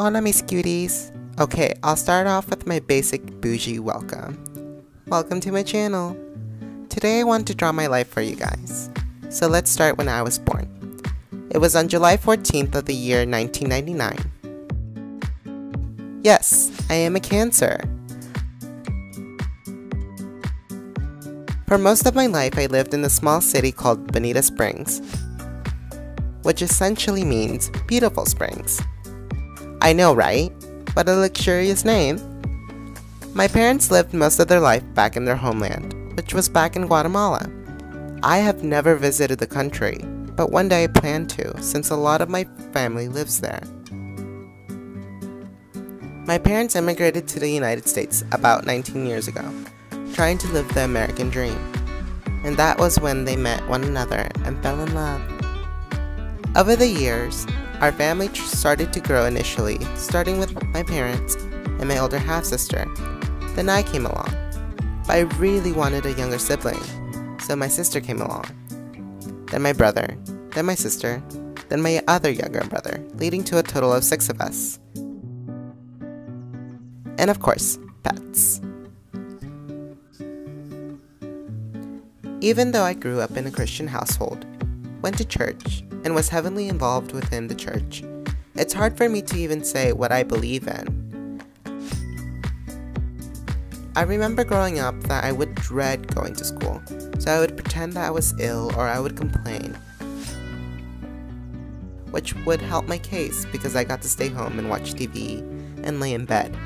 Hola mis cuties! Okay, I'll start off with my basic bougie welcome. Welcome to my channel! Today I want to draw my life for you guys. So let's start when I was born. It was on July 14th of the year 1999. Yes, I am a Cancer. For most of my life I lived in a small city called Bonita Springs, which essentially means beautiful springs. I know, right? What a luxurious name! My parents lived most of their life back in their homeland, which was back in Guatemala. I have never visited the country, but one day I plan to, since a lot of my family lives there. My parents immigrated to the United States about 19 years ago, trying to live the American dream. And that was when they met one another and fell in love. Over the years, our family started to grow initially, starting with my parents and my older half-sister. Then I came along, but I really wanted a younger sibling, so my sister came along. Then my brother, then my sister, then my other younger brother, leading to a total of 6 of us. And of course, pets. Even though I grew up in a Christian household, went to church, and was heavily involved within the church, it's hard for me to even say what I believe in. I remember growing up that I would dread going to school, so I would pretend that I was ill or I would complain, which would help my case because I got to stay home and watch TV and lay in bed.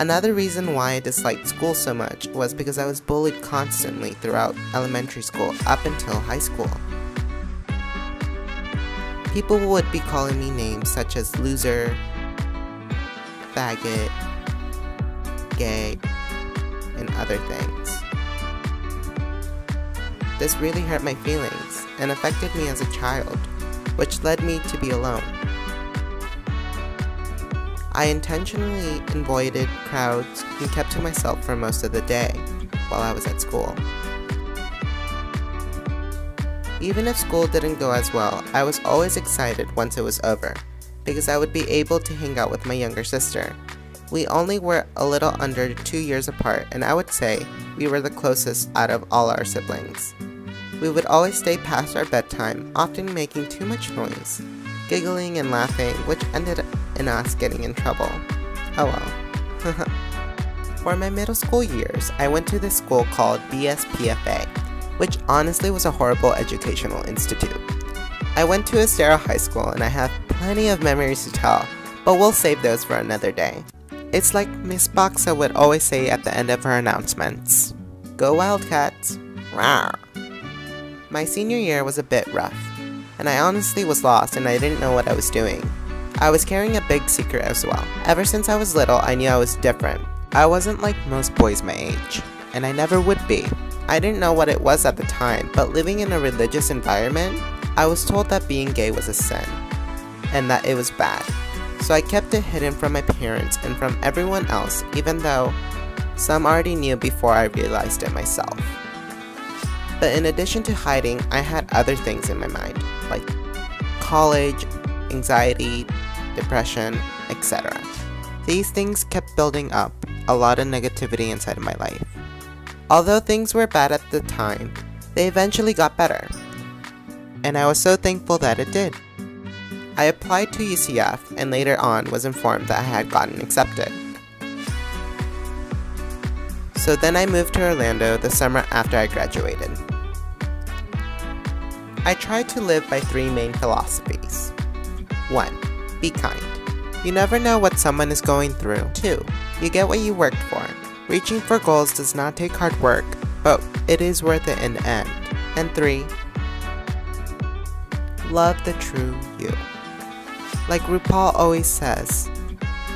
Another reason why I disliked school so much was because I was bullied constantly throughout elementary school up until high school. People would be calling me names such as loser, faggot, gay, and other things. This really hurt my feelings and affected me as a child, which led me to be alone. I intentionally avoided crowds and kept to myself for most of the day while I was at school. Even if school didn't go as well, I was always excited once it was over, because I would be able to hang out with my younger sister. We only were a little under 2 years apart, and I would say we were the closest out of all our siblings. We would always stay past our bedtime, often making too much noise, giggling and laughing, which ended in us getting in trouble. Oh well. For my middle school years, I went to this school called BSPFA, which honestly was a horrible educational institute. I went to Estero High School and I have plenty of memories to tell, but we'll save those for another day. It's like Miss Boxa would always say at the end of her announcements. Go Wildcats! Rawr! My senior year was a bit rough, and I honestly was lost and I didn't know what I was doing. I was carrying a big secret as well. Ever since I was little, I knew I was different. I wasn't like most boys my age, and I never would be. I didn't know what it was at the time, but living in a religious environment, I was told that being gay was a sin, and that it was bad, so I kept it hidden from my parents and from everyone else, even though some already knew before I realized it myself. But in addition to hiding, I had other things in my mind, like college, anxiety, depression, etc. These things kept building up a lot of negativity inside of my life. Although things were bad at the time, they eventually got better, and I was so thankful that it did. I applied to UCF and later on was informed that I had gotten accepted. So then I moved to Orlando the summer after I graduated. I tried to live by 3 main philosophies. 1. Be kind. You never know what someone is going through. 2. You get what you worked for. Reaching for goals does not take hard work, but it is worth it in the end. And 3. Love the true you. Like RuPaul always says,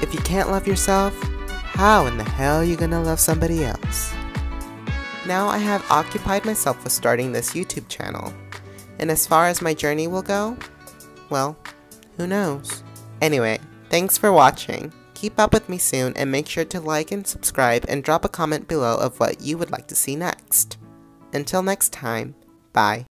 if you can't love yourself, how in the hell are you gonna love somebody else? Now I have occupied myself with starting this YouTube channel, and as far as my journey will go, well, who knows? Anyway, thanks for watching. Keep up with me soon and make sure to like and subscribe and drop a comment below of what you would like to see next. Until next time, bye.